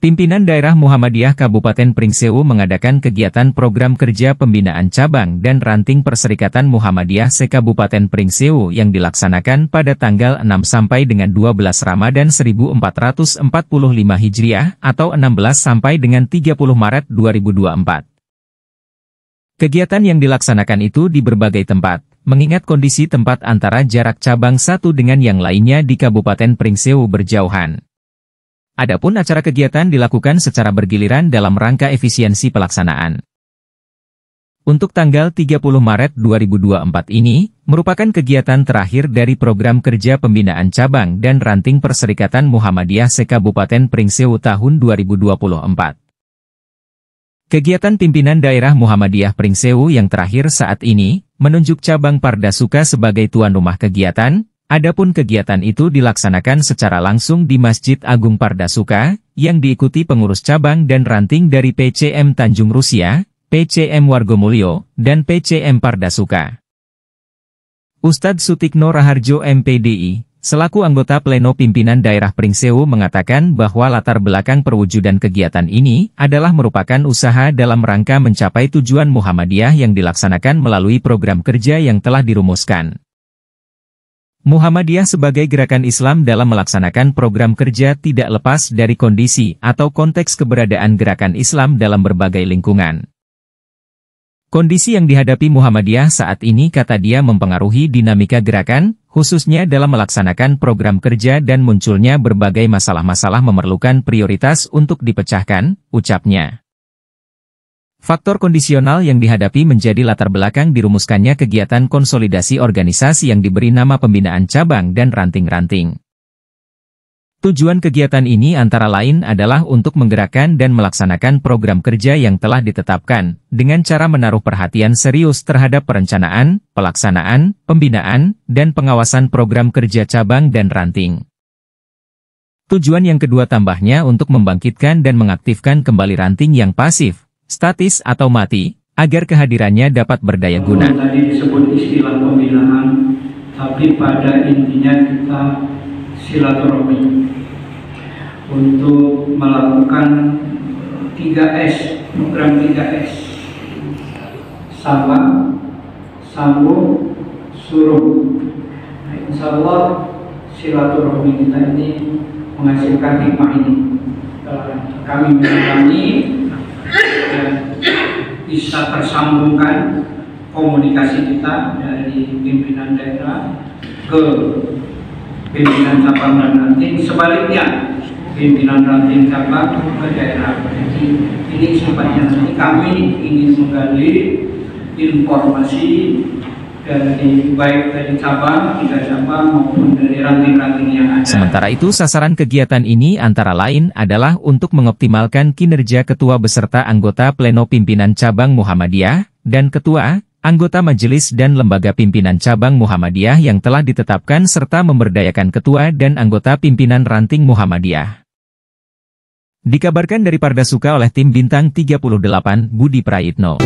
Pimpinan Daerah Muhammadiyah Kabupaten Pringsewu mengadakan kegiatan program kerja pembinaan cabang dan ranting Perserikatan Muhammadiyah se-Kabupaten Pringsewu yang dilaksanakan pada tanggal 6 sampai dengan 12 Ramadan 1445 Hijriah atau 16 sampai dengan 30 Maret 2024. Kegiatan yang dilaksanakan itu di berbagai tempat, mengingat kondisi tempat antara jarak cabang satu dengan yang lainnya di Kabupaten Pringsewu berjauhan. Adapun acara kegiatan dilakukan secara bergiliran dalam rangka efisiensi pelaksanaan. Untuk tanggal 30 Maret 2024 ini, merupakan kegiatan terakhir dari program kerja pembinaan cabang dan ranting Perserikatan Muhammadiyah se-Kabupaten Pringsewu tahun 2024. Kegiatan Pimpinan Daerah Muhammadiyah Pringsewu yang terakhir saat ini, menunjuk cabang Pardasuka sebagai tuan rumah kegiatan. Adapun kegiatan itu dilaksanakan secara langsung di Masjid Agung Pardasuka, yang diikuti pengurus cabang dan ranting dari PCM Tanjung Rusia, PCM Wargomulyo, dan PCM Pardasuka. Ustadz Sutikno Raharjo MPDI, selaku anggota Pleno Pimpinan Daerah Pringsewu mengatakan bahwa latar belakang perwujudan kegiatan ini adalah merupakan usaha dalam rangka mencapai tujuan Muhammadiyah yang dilaksanakan melalui program kerja yang telah dirumuskan. Muhammadiyah sebagai gerakan Islam dalam melaksanakan program kerja tidak lepas dari kondisi atau konteks keberadaan gerakan Islam dalam berbagai lingkungan. Kondisi yang dihadapi Muhammadiyah saat ini, kata dia, mempengaruhi dinamika gerakan, khususnya dalam melaksanakan program kerja dan munculnya berbagai masalah-masalah memerlukan prioritas untuk dipecahkan, ucapnya. Faktor kondisional yang dihadapi menjadi latar belakang dirumuskannya kegiatan konsolidasi organisasi yang diberi nama pembinaan cabang dan ranting-ranting. Tujuan kegiatan ini antara lain adalah untuk menggerakkan dan melaksanakan program kerja yang telah ditetapkan, dengan cara menaruh perhatian serius terhadap perencanaan, pelaksanaan, pembinaan, dan pengawasan program kerja cabang dan ranting. Tujuan yang kedua, tambahnya, untuk membangkitkan dan mengaktifkan kembali ranting yang pasif, statis atau mati, agar kehadirannya dapat berdaya guna. Tadi disebut istilah pembinaan, tapi pada intinya kita silaturahmi untuk melakukan 3S, program 3S. Sama, sambung, suruh. Nah, insya Allah silaturahmi kita ini menghasilkan hikmah ini. Kami menjalani dan bisa tersambungkan komunikasi kita dari pimpinan daerah ke pimpinan cabang dan ranting, sebaliknya pimpinan ranting cabang ke daerah. Jadi ini sebenarnya nanti kami ingin menggali informasi dari baik dari cabang, tiga cabang maupun dari ranting-ranting yang ada. Sementara itu, sasaran kegiatan ini antara lain adalah untuk mengoptimalkan kinerja ketua beserta anggota Pleno Pimpinan Cabang Muhammadiyah dan ketua, anggota majelis dan lembaga pimpinan cabang Muhammadiyah yang telah ditetapkan serta memberdayakan ketua dan anggota pimpinan ranting Muhammadiyah. Dikabarkan dari Pardasuka oleh Tim Bintang 38, Budi Prayitno.